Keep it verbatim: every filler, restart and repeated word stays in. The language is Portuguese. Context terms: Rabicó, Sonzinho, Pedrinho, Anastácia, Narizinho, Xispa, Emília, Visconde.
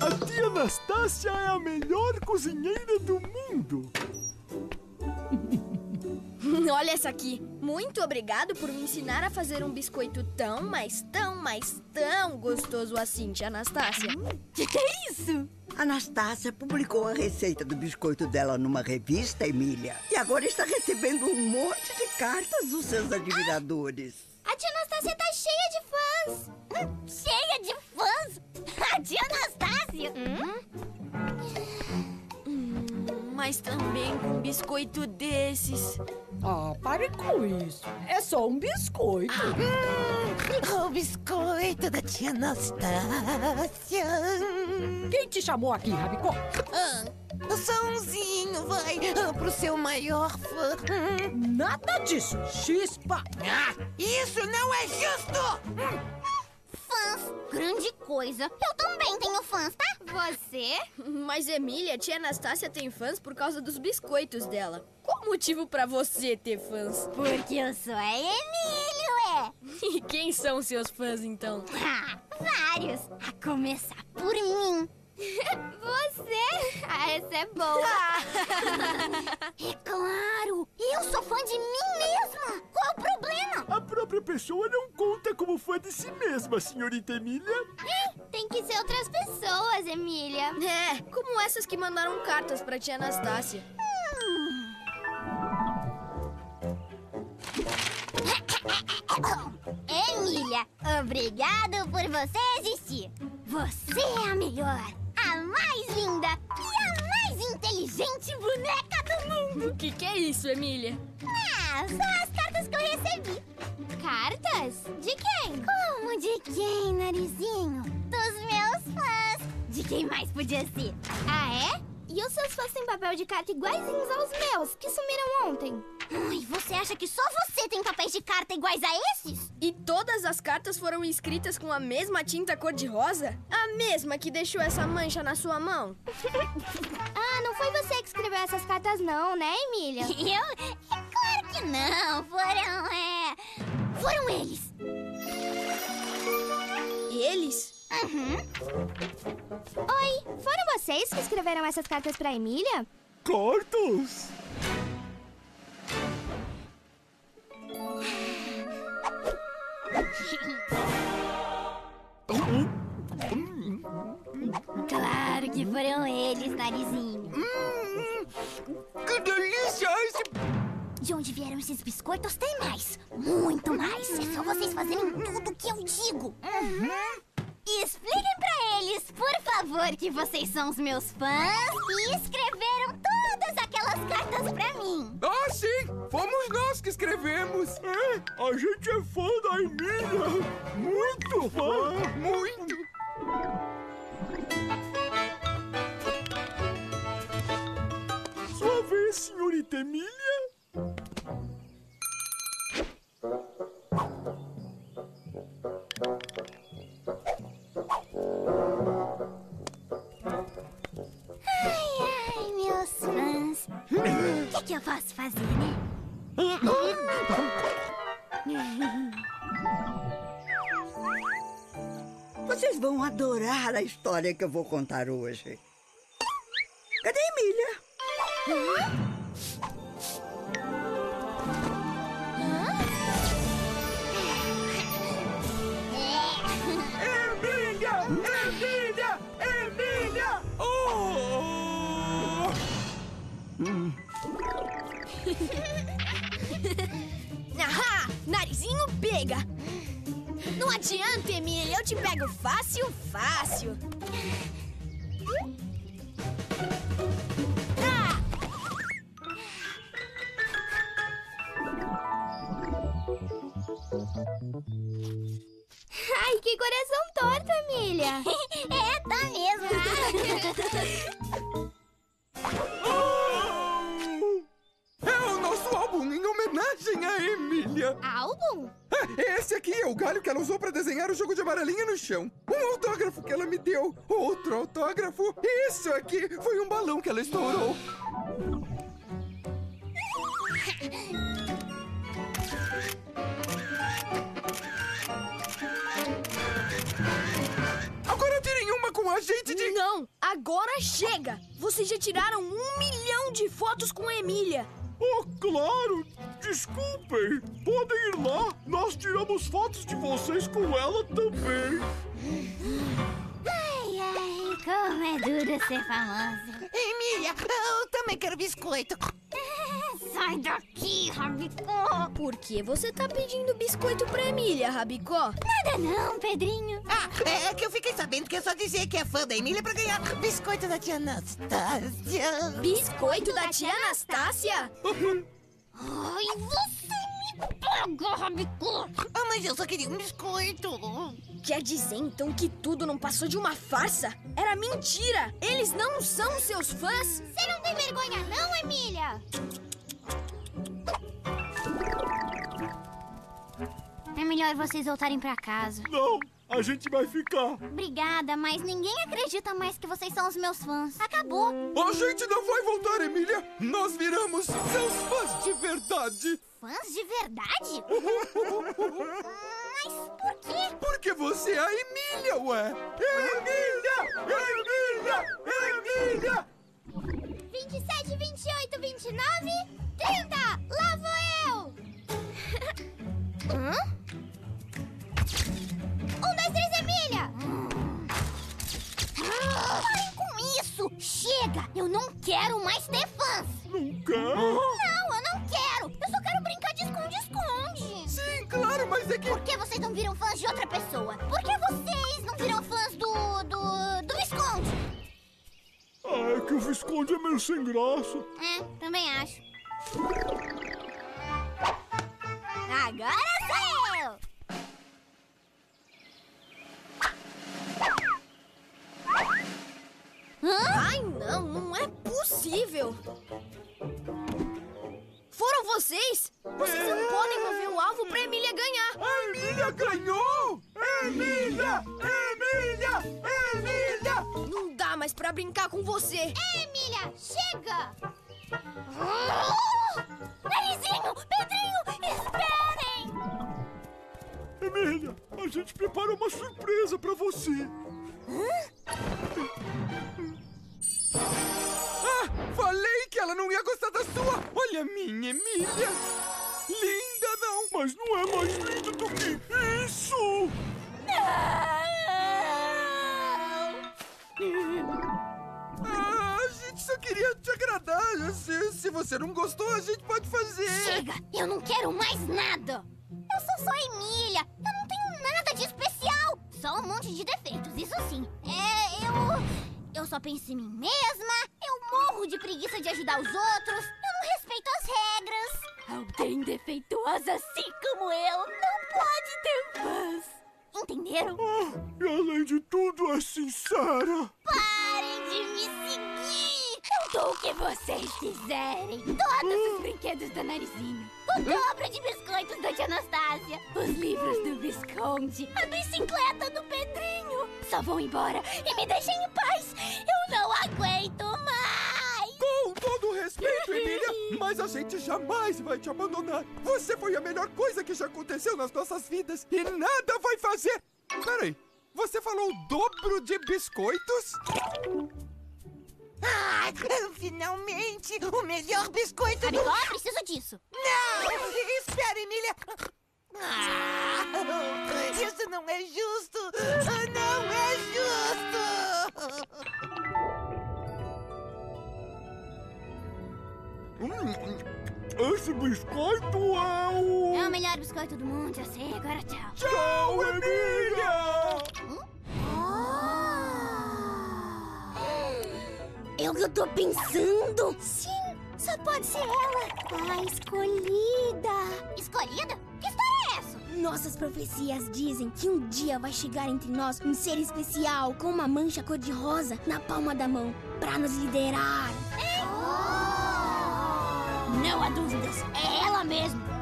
A tia Anastácia é a melhor cozinheira do mundo! Olha essa aqui! Muito obrigado por me ensinar a fazer um biscoito tão, mas tão, mas tão gostoso assim, tia Anastácia! Hum, que que é isso? Anastácia publicou a receita do biscoito dela numa revista, Emília. E agora está recebendo um monte de cartas dos seus admiradores. Ah, a tia Anastácia tá cheia de fãs. Hum, cheia de fãs? A tia Anastácia? Hum? Hum, mas também com um biscoito desses. Ah, pare com isso. É só um biscoito. Ah, hum, o biscoito da tia Anastácia. Quem te chamou aqui, Rabicó? Ah, Sonzinho, vai ah, pro seu maior fã. Nada disso, Xispa. Ah, isso não é justo. Fãs, grande coisa. Eu também tenho fãs, tá? Você? Mas, Emília, a tia Anastácia tem fãs por causa dos biscoitos dela. Qual o motivo pra você ter fãs? Porque eu sou a Emília, ué. E quem são seus fãs, então? Ah, vários. A começar por mim. Você? Ah, essa é boa. É claro. Eu sou fã de mim mesma. Qual o problema? A própria pessoa não conta como fã de si mesma, senhorita Emília. Tem que ser outras pessoas, Emília. É, como essas que mandaram cartas pra tia Anastácia. Emília, obrigado por você existir. Você é a melhor, a mais linda e a mais inteligente boneca do mundo. O que, que é isso, Emília? Ah, só as cartas que eu recebi. Cartas? De quem? Como de quem, Narizinho? Dos meus fãs. De quem mais podia ser? Ah, é? E os seus fãs têm papel de carta iguaizinhos aos meus, que sumiram ontem. Ai, você acha que só você tem papéis de carta iguais a esses? E todas as cartas foram escritas com a mesma tinta cor-de-rosa? A mesma que deixou essa mancha na sua mão? Ah, não foi você que escreveu essas cartas não, né, Emília? Eu? É claro que não, foram, é... Foram eles! Eles? Uhum. Oi, foram vocês que escreveram essas cartas pra Emília? Cartas? Claro que foram eles, Narizinho. Hum, que delícia! De onde vieram esses biscoitos tem mais. Muito mais. É só vocês fazerem tudo o que eu digo. Uhum. E expliquem pra eles, por favor, que vocês são os meus fãs e escreveram todas aquelas cartas pra mim. Ah, sim! Fomos nós que escrevemos. É, a gente é fã da Emília. Muito fã. Muito. Sua vez, senhorita Emília. O que, que eu posso fazer, né? Vocês vão adorar a história que eu vou contar hoje. Cadê a Emília? Hã? Ahá! Narizinho pega! Não adianta, Emília, eu te pego fácil, fácil! Ah! Ai, que coração torto, Emília! É, tá mesmo! Álbum? Esse aqui é o galho que ela usou pra desenhar o jogo de amarelinha no chão. Um autógrafo que ela me deu. Outro autógrafo. Isso aqui foi um balão que ela estourou. Agora tirem uma com a gente de... Não, agora chega! Vocês já tiraram um milhão de fotos com a Emília. Oh, claro! Desculpem! Podem ir lá! Nós tiramos fotos de vocês com ela também! Ai, ai, como é duro ser famosa! Emília, eu também quero biscoito! Sai daqui, Rabicó! Por que você tá pedindo biscoito pra Emília, Rabicó? Nada não, Pedrinho! Ah, é que eu fiquei sabendo que é só dizer que é fã da Emília pra ganhar biscoito da tia Anastácia! Biscoito da tia Anastácia? Ai, você me paga, Rabicó! Ah, mas eu só queria um biscoito! Quer dizer, então, que tudo não passou de uma farsa? Era mentira! Eles não são seus fãs! Você não tem vergonha não, Emília? É melhor vocês voltarem pra casa. Não, a gente vai ficar. Obrigada, mas ninguém acredita mais que vocês são os meus fãs. Acabou. A gente não vai voltar, Emília. Nós viramos seus fãs de verdade. Fãs de verdade? Mas por quê? Porque você é a Emília, ué. Emília! Emília! Emília! vinte e sete, vinte e oito, vinte e nove, trinta! Lá vou eu! Hã? Um, dois, três, Emília! Parem com isso! Chega! Eu não quero mais ter fãs! Não quero? Não, eu não quero! Eu só quero brincar de esconde-esconde! Sim, claro, mas é que... Por que vocês não viram fãs de outra pessoa? Por que vocês não viram fãs do... do... do Visconde? Ah, é que o Visconde é meio sem graça. É, também acho. Agora sou eu! Hã? Ai, não, não é possível! Foram vocês? Vocês não podem mover o alvo pra Emília ganhar! A Emília ganhou! Emília! Emília! Emília! Não dá mais pra brincar com você! É, Emília! Chega! Oh! Narizinho! Pedrinho! Esperem! Emília, a gente preparou uma surpresa pra você! Hã? Ah! Falei que ela não ia gostar da sua! Olha a minha Emília! Linda não, mas não é mais linda do que isso! Não! Ah, a gente só queria te agradar. Se, se você não gostou, a gente pode fazer. Chega! Eu não quero mais nada! Eu sou só Emília! Eu não tenho nada de especial! Só um monte de defeitos, isso sim. É, eu... Eu só penso em mim mesma, eu morro de preguiça de ajudar os outros, eu não respeito as regras. Alguém defeituosa assim como eu não pode ter fãs. Entenderam? Ah, e além de tudo, é sincera. Parem de me seguir! Eu dou o que vocês quiserem. Todos os brinquedos do Narizinho, o dobro de biscoitos da tia Anastácia, os livros do Visconde, a bicicleta do Pedrinho. Só vão embora e me deixem em paz. Eu não aguento mais. Com todo respeito, Emília, mas a gente jamais vai te abandonar. Você foi a melhor coisa que já aconteceu nas nossas vidas e nada vai fazer. Peraí, você falou o dobro de biscoitos? Ah, finalmente! O melhor biscoito do... Agora eu preciso disso! Não! Espera, Emília! Ah, isso não é justo! Não é justo! Esse biscoito é o... É o melhor biscoito do mundo, eu sei. Agora tchau! Tchau, Emília! Hum? É o que eu tô pensando? Sim, só pode ser ela. A escolhida. Escolhida? Que história é essa? Nossas profecias dizem que um dia vai chegar entre nós um ser especial com uma mancha cor-de-rosa na palma da mão pra nos liderar. Hein? Oh! Não há dúvidas, é ela mesmo.